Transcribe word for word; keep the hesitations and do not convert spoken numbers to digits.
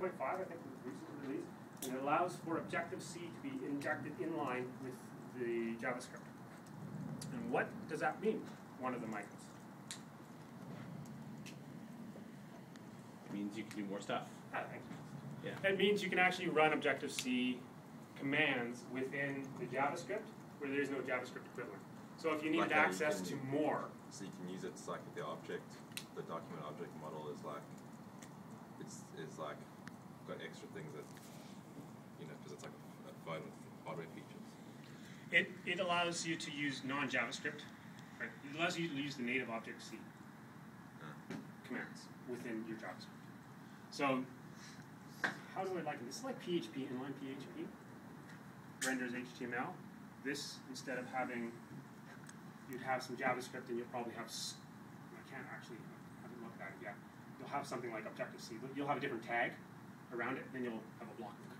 one point five, I think, was recently released, and it allows for Objective-C to be injected inline with the JavaScript. And what does that mean? One of the micros. It means you can do more stuff. I think. Yeah. It means you can actually run Objective-C commands within the JavaScript where there is no JavaScript equivalent. So if you need like access you can, to more. So you can use it like the object, the document object model is like, it's, it's like got extra things that, you know, because it's like a phone with hardware features. It, it allows you to use non-JavaScript, right? It allows you to use the native Objective-C huh. commands within your JavaScript. So how do I like it? This is like P H P, inline P H P, renders H T M L. This, instead of having, you'd have some JavaScript and you'll probably have, I can't actually, I haven't looked at it yet. You'll have something like Objective-C. You'll have a different tag around it, then you'll have a block of code.